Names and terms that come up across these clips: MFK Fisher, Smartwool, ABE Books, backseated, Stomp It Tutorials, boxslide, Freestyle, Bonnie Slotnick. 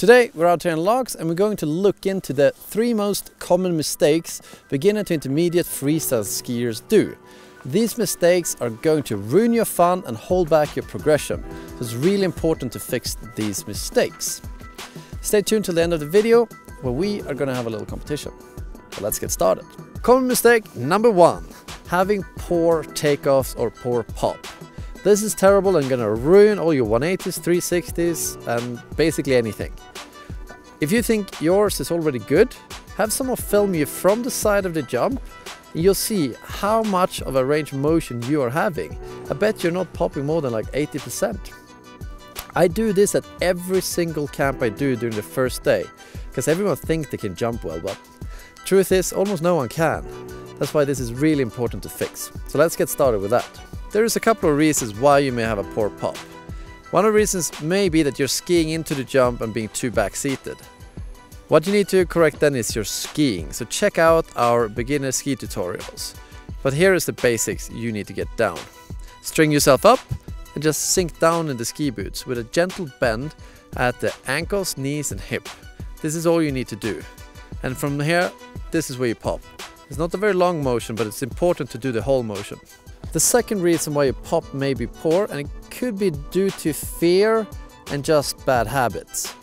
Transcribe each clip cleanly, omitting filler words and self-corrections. Today we're out here in logs and we're going to look into the 3 most common mistakes beginner to intermediate freestyle skiers do. These mistakes are going to ruin your fun and hold back your progression, so it's really important to fix these mistakes. Stay tuned till the end of the video where we are going to have a little competition. So let's get started. Common mistake number 1, having poor takeoffs or poor pop. This is terrible and gonna ruin all your 180s, 360s, and basically anything. If you think yours is already good, have someone film you from the side of the jump, and you'll see how much of a range of motion you are having. I bet you're not popping more than like 80%. I do this at every single camp I do during the first day, because everyone thinks they can jump well, but truth is, almost no one can. That's why this is really important to fix. So let's get started with that. There is a couple of reasons why you may have a poor pop. One of the reasons may be that you're skiing into the jump and being too backseated. What you need to correct then is your skiing, so check out our beginner ski tutorials. But here is the basics you need to get down. String yourself up and just sink down in the ski boots with a gentle bend at the ankles, knees and hip. This is all you need to do. And from here, this is where you pop. It's not a very long motion, but it's important to do the whole motion. The second reason why your pop may be poor, and it could be due to fear and just bad habits.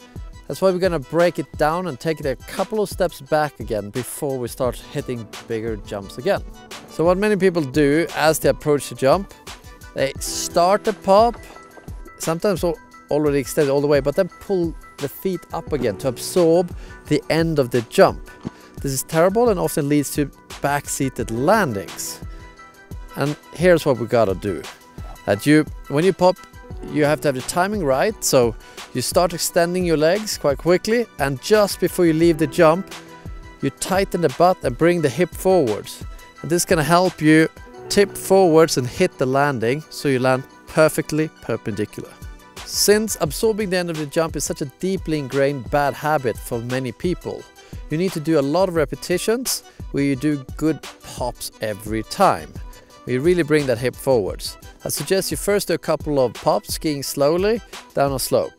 That's why we're gonna break it down and take it a couple of steps back again before we start hitting bigger jumps again. So what many people do as they approach the jump, they start the pop, sometimes already extended all the way, but then pull the feet up again to absorb the end of the jump. This is terrible and often leads to back-seated landings. And here's what we gotta do. When you pop, you have to have the timing right, so you start extending your legs quite quickly, and just before you leave the jump, you tighten the butt and bring the hip forwards. And this is gonna help you tip forwards and hit the landing, so you land perfectly perpendicular. Since absorbing the end of the jump is such a deeply ingrained bad habit for many people, you need to do a lot of repetitions where you do good pops every time. We really bring that hip forwards. I suggest you first do a couple of pops, skiing slowly down a slope.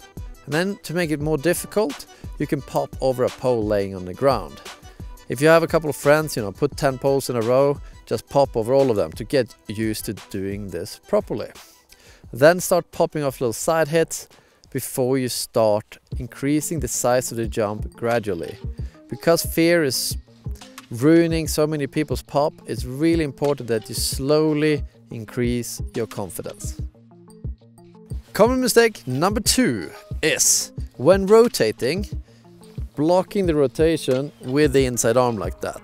And then to make it more difficult, you can pop over a pole laying on the ground. If you have a couple of friends, you know, put 10 poles in a row, just pop over all of them to get used to doing this properly. Then start popping off little side hits before you start increasing the size of the jump gradually. Because fear is ruining so many people's pop, it's really important that you slowly increase your confidence. Common mistake number 2 is, when rotating, blocking the rotation with the inside arm like that.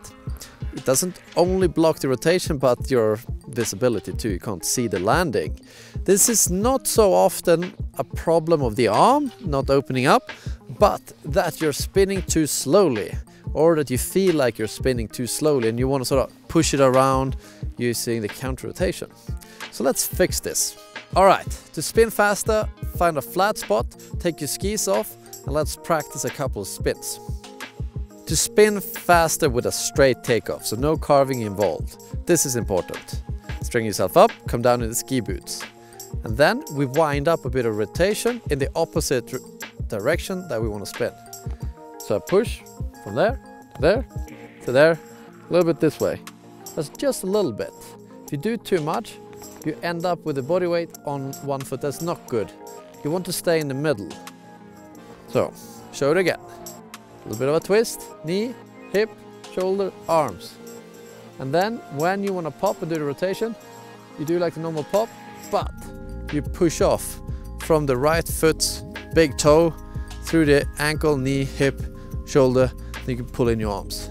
It doesn't only block the rotation, but your visibility too. You can't see the landing. This is not so often a problem of the arm not opening up, but that you're spinning too slowly, or that you feel like you're spinning too slowly and you want to sort of push it around using the counter rotation. So let's fix this. All right, to spin faster, find a flat spot, take your skis off, and let's practice a couple of spins. To spin faster with a straight takeoff, so no carving involved. This is important. String yourself up, come down in the ski boots. And then we wind up a bit of rotation in the opposite direction that we want to spin. So I push from there, to there, to there, a little bit this way. That's just a little bit. If you do too much, you end up with the body weight on one foot. That's not good. You want to stay in the middle. So, show it again. A little bit of a twist, knee, hip, shoulder, arms. And then when you want to pop and do the rotation, you do like the normal pop, but you push off from the right foot's big toe through the ankle, knee, hip, shoulder, and you can pull in your arms.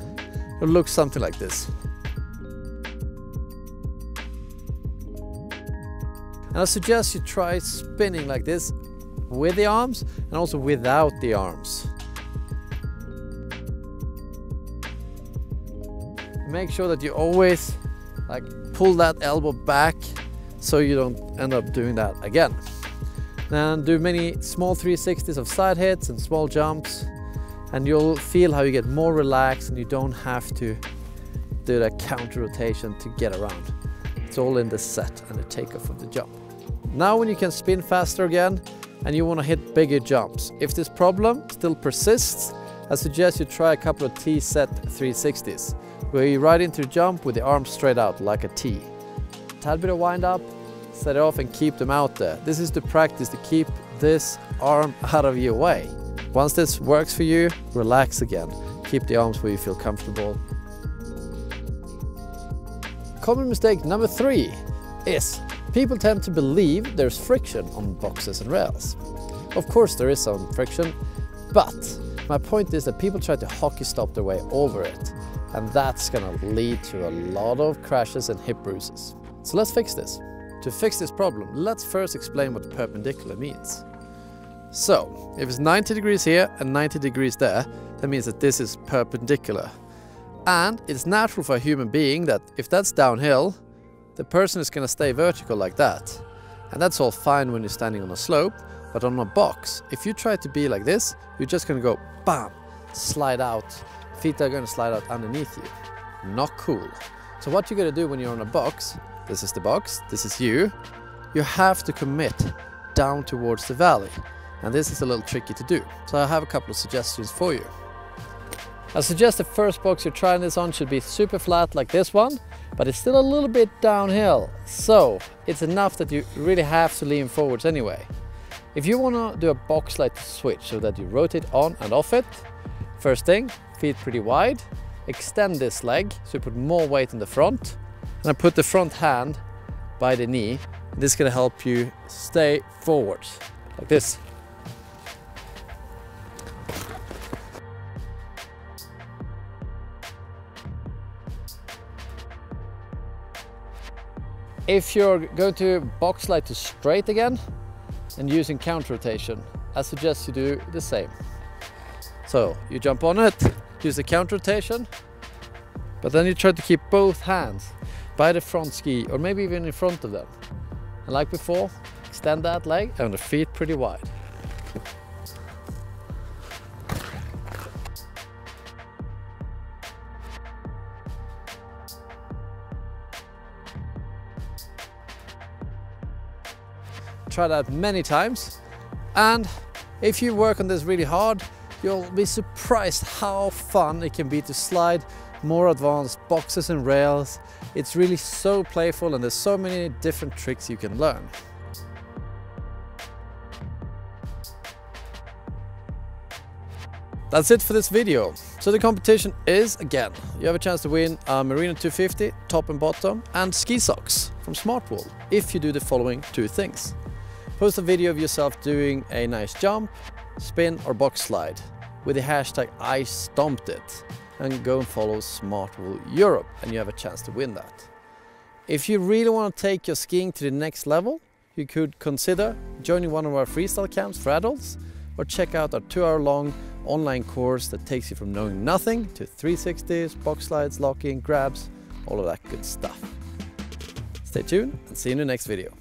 It'll look something like this. And I suggest you try spinning like this with the arms and also without the arms. Make sure that you always like pull that elbow back so you don't end up doing that again. And do many small 360s of side hits and small jumps, and you'll feel how you get more relaxed and you don't have to do that counter rotation to get around. It's all in the set and the takeoff of the jump. Now when you can spin faster again, and you want to hit bigger jumps. If this problem still persists, I suggest you try a couple of T-set 360s, where you ride into a jump with the arms straight out like a T. Tad bit of wind up, set it off and keep them out there. This is the practice to keep this arm out of your way. Once this works for you, relax again. Keep the arms where you feel comfortable. Common mistake number 3 is people tend to believe there's friction on boxes and rails. Of course there is some friction, but my point is that people try to hockey stop their way over it, and that's gonna lead to a lot of crashes and hip bruises. So let's fix this. To fix this problem, let's first explain what perpendicular means. So, if it's 90 degrees here and 90 degrees there, that means that this is perpendicular. And it's natural for a human being that if that's downhill, the person is gonna stay vertical like that. And that's all fine when you're standing on a slope, but on a box, if you try to be like this, you're just gonna go bam, slide out. Feet are gonna slide out underneath you. Not cool. So what you gotta do when you're on a box, this is the box, this is you have to commit down towards the valley. And this is a little tricky to do. So I have a couple of suggestions for you. I suggest the first box you're trying this on should be super flat like this one, but it's still a little bit downhill. So it's enough that you really have to lean forwards anyway. If you wanna do a box like switch so that you rotate on and off it, first thing, feet pretty wide, extend this leg so you put more weight in the front, and I put the front hand by the knee. This is gonna help you stay forwards like this. If you're going to box slide to straight again and using counter rotation, I suggest you do the same. So you jump on it, use the counter rotation, but then you try to keep both hands by the front ski or maybe even in front of them. And like before, extend that leg and the feet pretty wide. Try that many times, and if you work on this really hard, you'll be surprised how fun it can be to slide more advanced boxes and rails. It's really so playful and there's so many different tricks you can learn. That's it for this video. So the competition is, again, you have a chance to win a Merino 250 top and bottom and ski socks from Smartwool if you do the following 2 things. Post a video of yourself doing a nice jump, spin or box slide with the hashtag #IStompedIt and go and follow Smartwool Europe and you have a chance to win that. If you really want to take your skiing to the next level, you could consider joining one of our freestyle camps for adults or check out our 2-hour-long online course that takes you from knowing nothing to 360s, box slides, locking, grabs, all of that good stuff. Stay tuned and see you in the next video.